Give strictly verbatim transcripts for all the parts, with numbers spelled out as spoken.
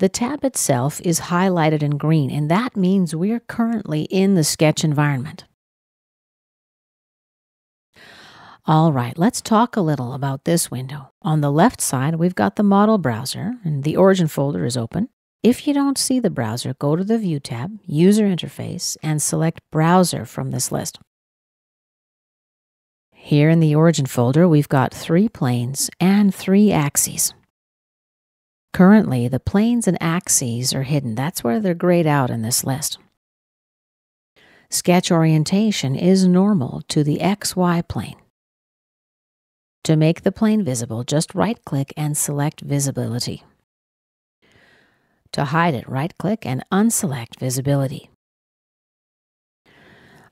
The tab itself is highlighted in green, and that means we are currently in the sketch environment. All right, let's talk a little about this window. On the left side, we've got the model browser, and the origin folder is open. If you don't see the browser, go to the View tab, User Interface, and select Browser from this list. Here in the origin folder, we've got three planes and three axes. Currently, the planes and axes are hidden. That's where they're grayed out in this list. Sketch orientation is normal to the X Y plane. To make the plane visible, just right-click and select Visibility. To hide it, right-click and unselect Visibility.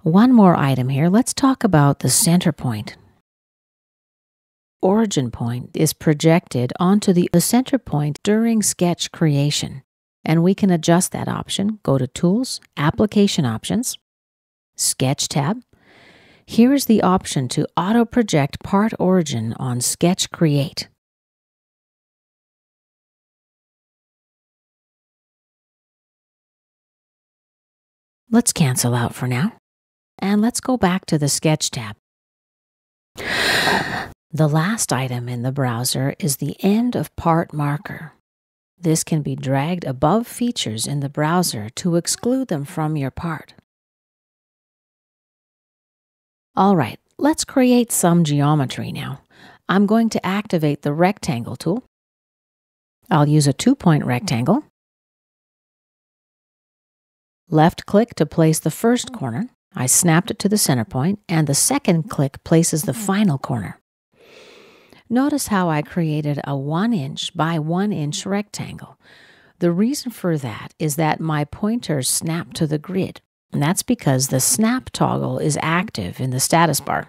One more item here. Let's talk about the center point. Origin point is projected onto the center point during sketch creation, and we can adjust that option. Go to Tools, Application Options, Sketch tab. Here is the option to auto-project part origin on Sketch Create. Let's cancel out for now, and let's go back to the Sketch tab. The last item in the browser is the end of part marker. This can be dragged above features in the browser to exclude them from your part. All right, let's create some geometry now. I'm going to activate the rectangle tool. I'll use a two-point rectangle. Left-click to place the first corner. I snapped it to the center point, and the second click places the final corner. Notice how I created a one-inch by one-inch rectangle. The reason for that is that my pointer snapped to the grid. And that's because the snap toggle is active in the status bar.